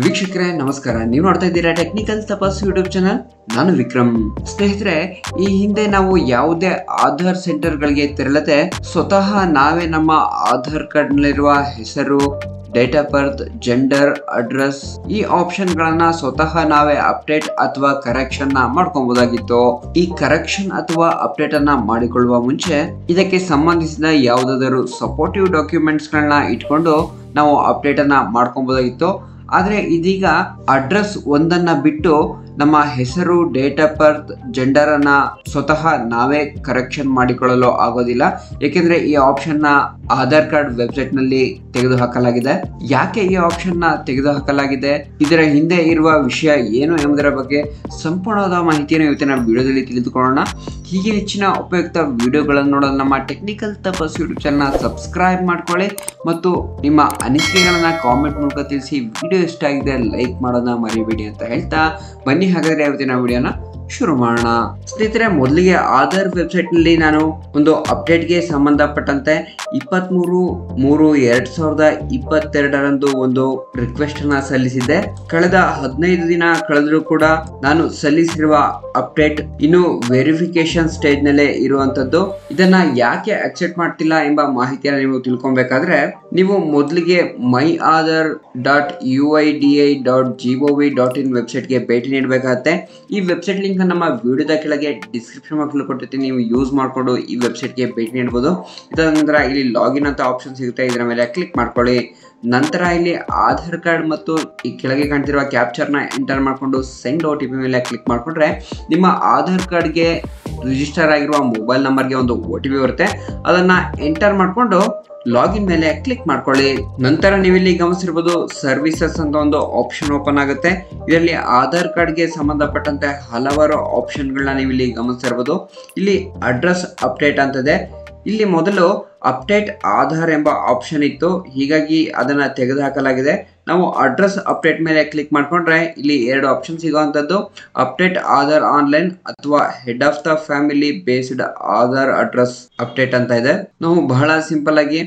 ವೀಕ್ಷಕರೇ ನಮಸ್ಕಾರ, ನೀವು ನೋಡ್ತಾ ಇದ್ದೀರಾ ಟೆಕ್ನಿಕಲ್ ತಪಸ್ವಿ ಯೂಟ್ಯೂಬ್ ಚಾನಲ್. ನಾನು ವಿಕ್ರಮ್. ಸ್ನೇಹಿತರೆ, ಈ ಹಿಂದೆ ನಾವು ಯಾವುದೇ ಆಧಾರ್ ಸೆಂಟರ್ ಗಳಿಗೆ ತೆರಳದೆ ಸ್ವತಃ ನಾವೇ ನಮ್ಮ ಆಧಾರ್ ಕಾರ್ಡ್ ನಲ್ಲಿರುವ ಹೆಸರು, date of birth, gender, address ಈ ಆಪ್ಷನ್ ಗಳನ್ನ ಸ್ವತಃ ನಾವೇ ಅಪ್ಡೇಟ್ ಅಥವಾ ಕರೆಕ್ಷನ್ ಮಾಡ್ಕೊಬಹುದಾಗಿತ್ತು. ಈ ಕರೆಕ್ಷನ್ ಅಥವಾ ಅಪ್ಡೇಟ್ ಅನ್ನ ಮಾಡಿಕೊಳ್ಳುವ ಮುಂಚೆ ಇದಕ್ಕೆ ಸಂಬಂಧಿಸಿದ ಯಾವುದಾದರೂ ಸಪೋರ್ಟಿವ್ ಡಾಕ್ಯುಮೆಂಟ್ಸ್ ಗಳನ್ನ ಇಟ್ಕೊಂಡು ನಾವು ಅಪ್ಡೇಟ್ ಅನ್ನ ಮಾಡ್ಕೊಬಹುದಾಗಿತ್ತು. ಆದರೆ ಇದೀಗ ಅಡ್ರೆಸ್ ಒಂದನ್ನ ಬಿಟ್ಟು ನಮ್ಮ ಹೆಸರು, ಡೇಟ್ ಆಫ್ ಬರ್ತ್, ಜೆಂಡರ್ ಅನ್ನ ಸ್ವತಃ ನಾವೇ ಕರೆಕ್ಷನ್ ಮಾಡಿಕೊಳ್ಳಲು ಆಗೋದಿಲ್ಲ. ಯಾಕೆಂದ್ರೆ ಈ ಆಪ್ಷನ್ ನ ಆಧಾರ್ ಕಾರ್ಡ್ ವೆಬ್ಸೈಟ್ ನಲ್ಲಿ ತೆಗೆದು ಹಾಕಲಾಗಿದೆ. ಯಾಕೆ ಈ ಆಪ್ಷನ್ ನ ತೆಗೆದು ಹಾಕಲಾಗಿದೆ, ಇದರ ಹಿಂದೆ ಇರುವ ವಿಷಯ ಏನು ಎಂಬುದರ ಬಗ್ಗೆ ಸಂಪೂರ್ಣವಾದ ಮಾಹಿತಿಯನ್ನು ಇವತ್ತಿನ ವಿಡಿಯೋದಲ್ಲಿ ತಿಳಿದುಕೊಳ್ಳೋಣ. ಹೀಗೆ ಹೆಚ್ಚಿನ ಉಪಯುಕ್ತ ವಿಡಿಯೋಗಳನ್ನು ನೋಡಲು ನಮ್ಮ ಟೆಕ್ನಿಕಲ್ ತಪಸ್ ಯೂಟ್ಯೂಬ್ ಚಾನಲ್ನ ಸಬ್ಸ್ಕ್ರೈಬ್ ಮಾಡ್ಕೊಳ್ಳಿ ಮತ್ತು ನಿಮ್ಮ ಅನಿಸಿಕೆಗಳನ್ನ ಕಾಮೆಂಟ್ ಮೂಲಕ ತಿಳಿಸಿ. ವಿಡಿಯೋ ಇಷ್ಟ ಆಗಿದೆ ಲೈಕ್ ಮಾಡೋದನ್ನ ಮರಿಬೇಡಿ ಅಂತ ಹೇಳ್ತಾ ಬನ್ನಿ ಹಾಗಾದ್ರೆ ಇವತ್ತಿನ ವಿಡಿಯೋನ ಶುರು ಮಾಡೋಣ. ಸ್ನೇಹಿತರೆ, ಮೊದಲಿಗೆ ಆಧಾರ್ ವೆಬ್ಸೈಟ್ ನಲ್ಲಿ ನಾನು ಒಂದು ಅಪ್ಡೇಟ್ಗೆ ಸಂಬಂಧಪಟ್ಟಂತೆ 23/3/2022 ಒಂದು ರಿಕ್ವೆಸ್ಟ್ ಅನ್ನ ಸಲ್ಲಿಸಿದ್ದೆ. ಕಳೆದ 15 ದಿನ ಕಳೆದರೂ ಕೂಡ ನಾನು ಸಲ್ಲಿಸಿರುವ ಅಪ್ಡೇಟ್ ಇನ್ನು ವೆರಿಫಿಕೇಶನ್ ಸ್ಟೇಜ್ ನಲ್ಲೇ ಇರುವಂತದ್ದು. ಇದನ್ನ ಯಾಕೆ ಅಕ್ಸೆಪ್ಟ್ ಮಾಡ್ತಿಲ್ಲ ಎಂಬ ಮಾಹಿತಿಯನ್ನು ನೀವು ತಿಳ್ಕೊಬೇಕಾದ್ರೆ ನೀವು ಮೊದಲಿಗೆ myadhar.uida.gov.in ವೆಬ್ಸೈಟ್ಗೆ ಭೇಟಿ ನೀಡಬೇಕಾಗತ್ತೆ. ಈ ವೆಬ್ಸೈಟ್ ಲಿಂಕ್ ನಮ್ಮ ವಿಡಿಯೋದ ಕೆಳಗೆ ಡಿಸ್ಕ್ರಿಪ್ಷನ್ ಬಾಕ್ಸ್ ಕೊಟ್ಟಿರ್ತೀನಿ, ನೀವು ಯೂಸ್ ಮಾಡಿಕೊಂಡು ಈ ವೆಬ್ಸೈಟ್ಗೆ ಭೇಟಿ ನೀಡಬಹುದು. ಇದರ ನಂತರ ಇಲ್ಲಿ ಲಾಗಿನ್ ಅಂತ ಆಪ್ಷನ್ ಸಿಗುತ್ತೆ, ಇದರ ಮೇಲೆ ಕ್ಲಿಕ್ ಮಾಡ್ಕೊಳ್ಳಿ. ನಂತರ ಇಲ್ಲಿ ಆಧಾರ್ ಕಾರ್ಡ್ ಮತ್ತು ಈ ಕೆಳಗೆ ಕಾಣ್ತಿರುವ ಕ್ಯಾಪ್ಚರ್ನ ಎಂಟರ್ ಮಾಡಿಕೊಂಡು ಸೆಂಡ್ OTP ಮೇಲೆ ಕ್ಲಿಕ್ ಮಾಡಿಕೊಂಡ್ರೆ ನಿಮ್ಮ ಆಧಾರ್ ಕಾರ್ಡ್ಗೆ ರಿಜಿಸ್ಟರ್ ಆಗಿರುವ ಮೊಬೈಲ್ ನಂಬರ್ಗೆ ಒಂದು OTP ಬರುತ್ತೆ. ಅದನ್ನು ಎಂಟರ್ ಮಾಡಿಕೊಂಡು ಲಾಗಿನ್ ಮೇಲೆ ಕ್ಲಿಕ್ ಮಾಡ್ಕೊಳ್ಳಿ. ನಂತರ ನೀವು ಇಲ್ಲಿ ಗಮನಿಸಿರ್ಬೋದು ಸರ್ವಿಸಸ್ ಅಂತ ಒಂದು ಆಪ್ಷನ್ ಓಪನ್ ಆಗುತ್ತೆ. ಇದರಲ್ಲಿ ಆಧಾರ್ ಕಾರ್ಡ್ಗೆ ಸಂಬಂಧಪಟ್ಟಂತೆ ಹಲವಾರು ಆಪ್ಷನ್ಗಳನ್ನ ನೀವು ಇಲ್ಲಿ ಗಮನಿಸಿರ್ಬೋದು. ಇಲ್ಲಿ ಅಡ್ರೆಸ್ ಅಪ್ಡೇಟ್ ಅಂತದೆ. ಇಲ್ಲಿ ಮೊದಲು ಅಪ್ಡೇಟ್ ಆಧಾರ್ ಎಂಬ ಆಪ್ಷನ್ ಇತ್ತು, ಹೀಗಾಗಿ ಅದನ್ನು ತೆಗೆದುಹಾಕಲಾಗಿದೆ. ನಾವು ಅಡ್ರೆಸ್ ಅಪ್ಡೇಟ್ ಮೇಲೆ ಕ್ಲಿಕ್ ಮಾಡಿಕೊಂಡ್ರೆ ಇಲ್ಲಿ ಎರಡು ಆಪ್ಷನ್ ಸಿಗೋವಂಥದ್ದು, ಅಪ್ಡೇಟ್ ಆಧಾರ್ ಆನ್ಲೈನ್ ಅಥವಾ head of the family based Aadhaar address update ಅಂತ ಇದೆ. ನಾವು ಬಹಳ ಸಿಂಪಲ್ ಆಗಿ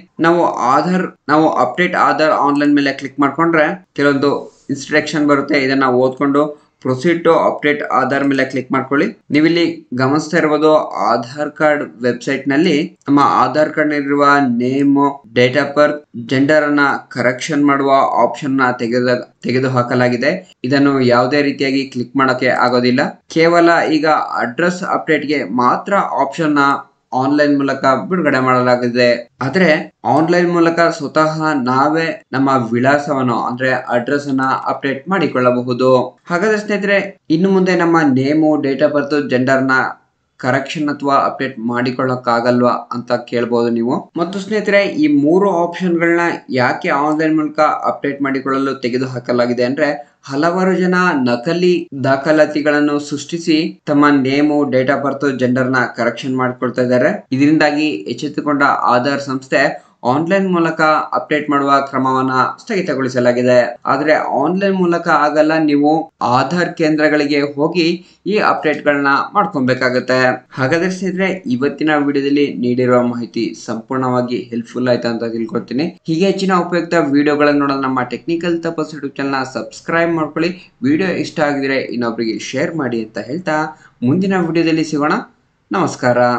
ನಾವು ಅಪ್ಡೇಟ್ ಆಧಾರ್ ಆನ್ಲೈನ್ ಮೇಲೆ ಕ್ಲಿಕ್ ಮಾಡಿಕೊಂಡ್ರೆ ಕೆಲವೊಂದು ಇನ್ಸ್ಟ್ರಕ್ಷನ್ ಬರುತ್ತೆ, ಇದನ್ನ ಓದ್ಕೊಂಡು ಪ್ರೊಸೀಡ್ ಟು ಅಪ್ಡೇಟ್ ಆಧಾರ್ ಮೇಲೆ ಕ್ಲಿಕ್ ಮಾಡ್ಕೊಳ್ಳಿ. ನೀವಿಲ್ಲಿ ಗಮನಿಸ್ತಾ ಇರ್ಬೋದು ಆಧಾರ್ ಕಾರ್ಡ್ ವೆಬ್ಸೈಟ್ ನಲ್ಲಿ ನಮ್ಮ ಆಧಾರ್ ಕಾರ್ಡ್ ನಲ್ಲಿರುವ name, date of birth, gender ಅನ್ನ ಕರೆಕ್ಷನ್ ಮಾಡುವ ಆಪ್ಷನ್ ನ ತೆಗೆದು ಹಾಕಲಾಗಿದೆ. ಇದನ್ನು ಯಾವುದೇ ರೀತಿಯಾಗಿ ಕ್ಲಿಕ್ ಮಾಡೋಕೆ ಆಗೋದಿಲ್ಲ. ಕೇವಲ ಈಗ ಅಡ್ರೆಸ್ ಅಪ್ಡೇಟ್ಗೆ ಮಾತ್ರ ಆಪ್ಷನ್ ನ ಆನ್ಲೈನ್ ಮೂಲಕ ಬಿಡುಗಡೆ ಮಾಡಲಾಗಿದೆ. ಆದ್ರೆ ಆನ್ಲೈನ್ ಮೂಲಕ ಸ್ವತಃ ನಾವೇ ನಮ್ಮ ವಿಳಾಸವನ್ನು ಅಂದ್ರೆ ಅಡ್ರೆಸ್ ಅನ್ನ ಅಪ್ಡೇಟ್ ಮಾಡಿಕೊಳ್ಳಬಹುದು. ಹಾಗಾದ್ರೆ ಸ್ನೇಹಿತರೆ, ಇನ್ನು ಮುಂದೆ ನಮ್ಮ name, date of birth, gender ನ ಕರೆಕ್ಷನ್ ಅಥವಾ ಅಪ್ಡೇಟ್ ಮಾಡಿಕೊಳ್ಳಕ್ಕಾಗಲ್ವಾ ಅಂತ ಕೇಳ್ಬೋದು ನೀವು. ಮತ್ತು ಸ್ನೇಹಿತರೆ, ಈ ಮೂರು ಆಪ್ಷನ್ಗಳನ್ನ ಯಾಕೆ ಆನ್ಲೈನ್ ಮೂಲಕ ಅಪ್ಡೇಟ್ ಮಾಡಿಕೊಳ್ಳಲು ತೆಗೆದು ಹಾಕಲಾಗಿದೆ ಅಂದ್ರೆ ಹಲವಾರು ಜನ ನಕಲಿ ದಾಖಲಾತಿಗಳನ್ನು ಸೃಷ್ಟಿಸಿ ತಮ್ಮ name, date of birth, gender ನ ಕರೆಕ್ಷನ್ ಮಾಡಿಕೊಳ್ತಾ ಇದ್ದಾರೆ. ಇದರಿಂದಾಗಿ ಎಚ್ಚೆತ್ತುಕೊಂಡ ಆಧಾರ್ ಸಂಸ್ಥೆ ಆನ್ಲೈನ್ ಮೂಲಕ ಅಪ್ಡೇಟ್ ಮಾಡುವ ಕ್ರಮವನ್ನ ಸ್ಥಗಿತಗೊಳಿಸಲಾಗಿದೆ. ಆದ್ರೆ ಆನ್ಲೈನ್ ಮೂಲಕ ಆಗಲ್ಲ, ನೀವು ಆಧಾರ್ ಕೇಂದ್ರಗಳಿಗೆ ಹೋಗಿ ಈ ಅಪ್ಡೇಟ್ ಗಳನ್ನ ಮಾಡ್ಕೊಬೇಕಾಗತ್ತೆ. ಹಾಗಾದ್ರೆ ಸ್ನೇಹಿತರೆ, ಇವತ್ತಿನ ವಿಡಿಯೋದಲ್ಲಿ ನೀಡಿರುವ ಮಾಹಿತಿ ಸಂಪೂರ್ಣವಾಗಿ ಹೆಲ್ಪ್ಫುಲ್ ಆಯ್ತು ಅಂತ ತಿಳ್ಕೊಳ್ತೀನಿ. ಹೀಗೆ ಹೆಚ್ಚಿನ ಉಪಯುಕ್ತ ವಿಡಿಯೋಗಳನ್ನು ನೋಡಲು ನಮ್ಮ ಟೆಕ್ನಿಕಲ್ ತಪಸ್ ಯೂಟ್ಯೂಬ್ ಚಾನಲ್ನ ಸಬ್ಸ್ಕ್ರೈಬ್ ಮಾಡ್ಕೊಳ್ಳಿ. ವಿಡಿಯೋ ಇಷ್ಟ ಆಗಿದ್ರೆ ಇನ್ನೊಬ್ಬರಿಗೆ ಶೇರ್ ಮಾಡಿ ಅಂತ ಹೇಳ್ತಾ ಮುಂದಿನ ವಿಡಿಯೋದಲ್ಲಿ ಸಿಗೋಣ. ನಮಸ್ಕಾರ.